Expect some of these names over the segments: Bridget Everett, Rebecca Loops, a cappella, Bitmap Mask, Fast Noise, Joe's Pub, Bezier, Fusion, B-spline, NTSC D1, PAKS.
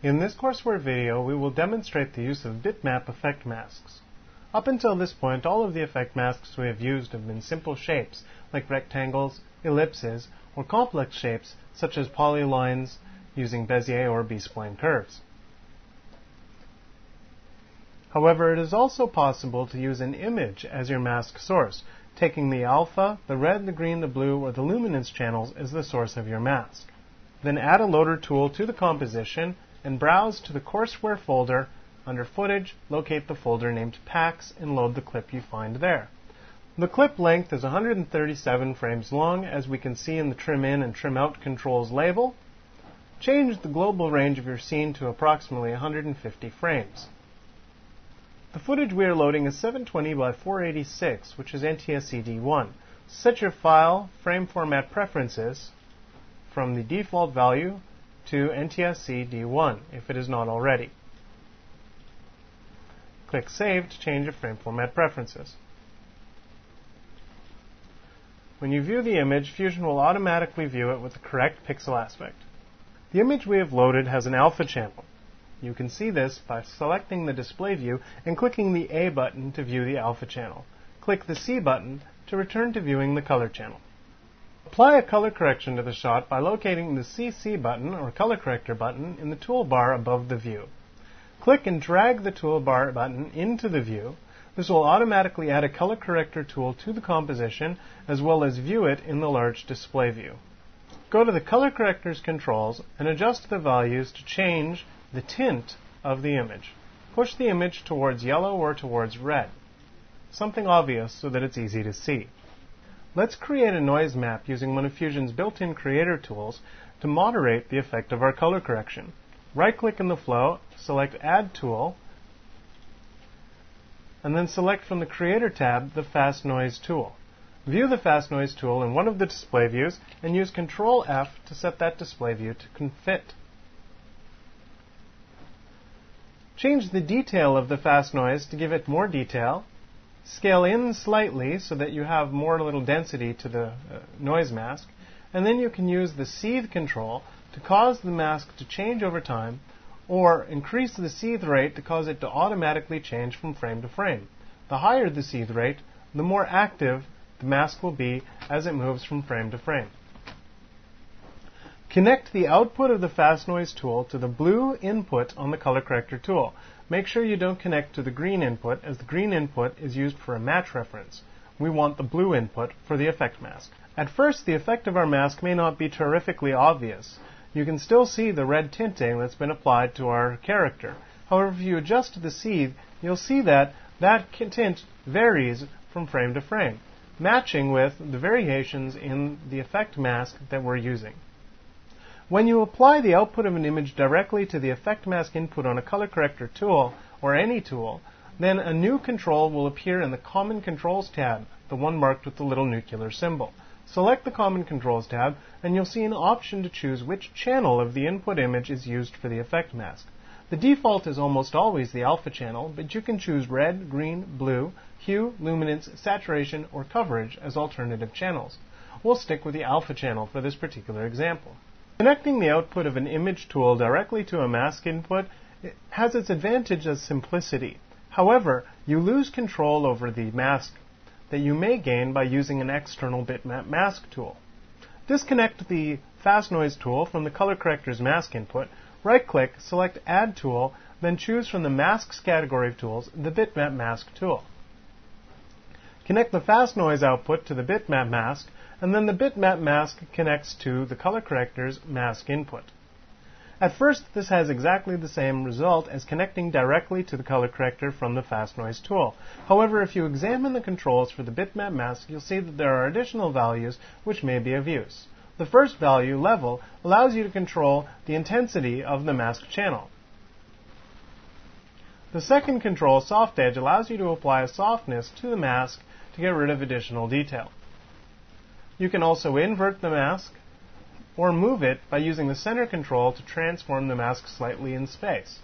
In this courseware video, we will demonstrate the use of bitmap effect masks. Up until this point, all of the effect masks we have used have been simple shapes, like rectangles, ellipses, or complex shapes, such as polylines using Bezier or B-spline curves. However, it is also possible to use an image as your mask source, taking the alpha, the red, the green, the blue, or the luminance channels as the source of your mask. Then add a loader tool to the composition and browse to the courseware folder. Under Footage, locate the folder named PAKS and load the clip you find there. The clip length is 137 frames long, as we can see in the Trim In and Trim Out controls label. Change the global range of your scene to approximately 150 frames. The footage we are loading is 720 by 486, which is NTSC D1. Set your file frame format preferences from the default value to NTSC D1 if it is not already. Click Save to change your frame format preferences. When you view the image, Fusion will automatically view it with the correct pixel aspect. The image we have loaded has an alpha channel. You can see this by selecting the display view and clicking the A button to view the alpha channel. Click the C button to return to viewing the color channel. Apply a color correction to the shot by locating the CC button or color corrector button in the toolbar above the view. Click and drag the toolbar button into the view. This will automatically add a color corrector tool to the composition as well as view it in the large display view. Go to the color correctors controls and adjust the values to change the tint of the image. Push the image towards yellow or towards red. Something obvious so that it's easy to see. Let's create a noise map using one of Fusion's built-in creator tools to moderate the effect of our color correction. Right-click in the flow, select Add Tool, and then select from the Creator tab the Fast Noise tool. View the Fast Noise tool in one of the display views and use Ctrl F to set that display view to confit. Change the detail of the Fast Noise to give it more detail. Scale in slightly so that you have more little density to the noise mask. And then you can use the seethe control to cause the mask to change over time, or increase the seethe rate to cause it to automatically change from frame to frame. The higher the seethe rate, the more active the mask will be as it moves from frame to frame. Connect the output of the Fast Noise tool to the blue input on the color corrector tool. Make sure you don't connect to the green input, as the green input is used for a match reference. We want the blue input for the effect mask. At first, the effect of our mask may not be terrifically obvious. You can still see the red tinting that's been applied to our character. However, if you adjust the seethe, you'll see that tint varies from frame to frame, matching with the variations in the effect mask that we're using. When you apply the output of an image directly to the effect mask input on a color corrector tool, or any tool, then a new control will appear in the Common Controls tab, the one marked with the little nuclear symbol. Select the Common Controls tab, and you'll see an option to choose which channel of the input image is used for the effect mask. The default is almost always the alpha channel, but you can choose red, green, blue, hue, luminance, saturation, or coverage as alternative channels. We'll stick with the alpha channel for this particular example. Connecting the output of an image tool directly to a mask input has its advantage of simplicity. However, you lose control over the mask that you may gain by using an external bitmap mask tool. Disconnect the Fast Noise tool from the color corrector's mask input, right-click, select Add Tool, then choose from the Masks category of tools the bitmap mask tool. Connect the Fast Noise output to the bitmap mask, and then the bitmap mask connects to the color corrector's mask input. At first, this has exactly the same result as connecting directly to the color corrector from the Fast Noise tool. However, if you examine the controls for the bitmap mask, you'll see that there are additional values which may be of use. The first value, level, allows you to control the intensity of the mask channel. The second control, soft edge, allows you to apply a softness to the mask to get rid of additional detail. You can also invert the mask or move it by using the center control to transform the mask slightly in space.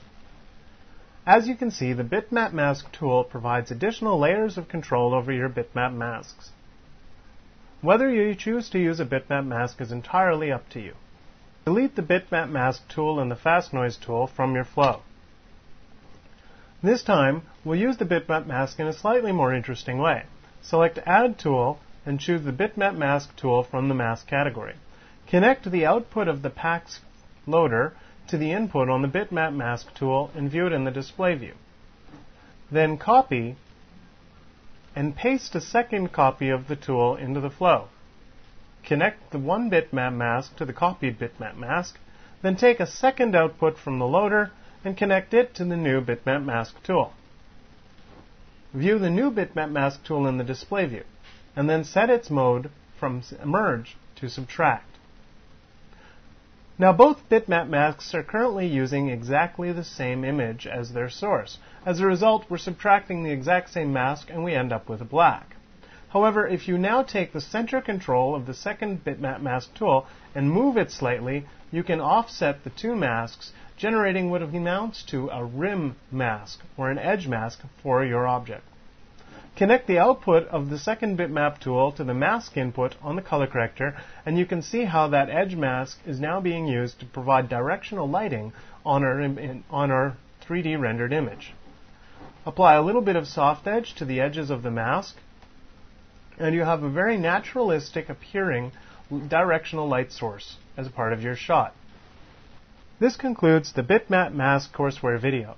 As you can see, the bitmap mask tool provides additional layers of control over your bitmap masks. Whether you choose to use a bitmap mask is entirely up to you. Delete the Bitmap Mask tool and the Fast Noise tool from your flow. This time, we'll use the Bitmap Mask in a slightly more interesting way. Select Add Tool and choose the Bitmap Mask tool from the Mask category. Connect the output of the PAKS loader to the input on the Bitmap Mask tool and view it in the display view. Then copy and paste a second copy of the tool into the flow. Connect the one bitmap mask to the copied bitmap mask, then take a second output from the loader and connect it to the new bitmap mask tool. View the new bitmap mask tool in the display view, and then set its mode from merge to subtract. Now both bitmap masks are currently using exactly the same image as their source. As a result, we're subtracting the exact same mask and we end up with a black. However, if you now take the center control of the second bitmap mask tool and move it slightly, you can offset the two masks, generating what amounts to a rim mask, or an edge mask, for your object. Connect the output of the second bitmap tool to the mask input on the color corrector, and you can see how that edge mask is now being used to provide directional lighting on our 3D rendered image. Apply a little bit of soft edge to the edges of the mask, and you have a very naturalistic appearing directional light source as part of your shot. This concludes the Bitmap Mask courseware video.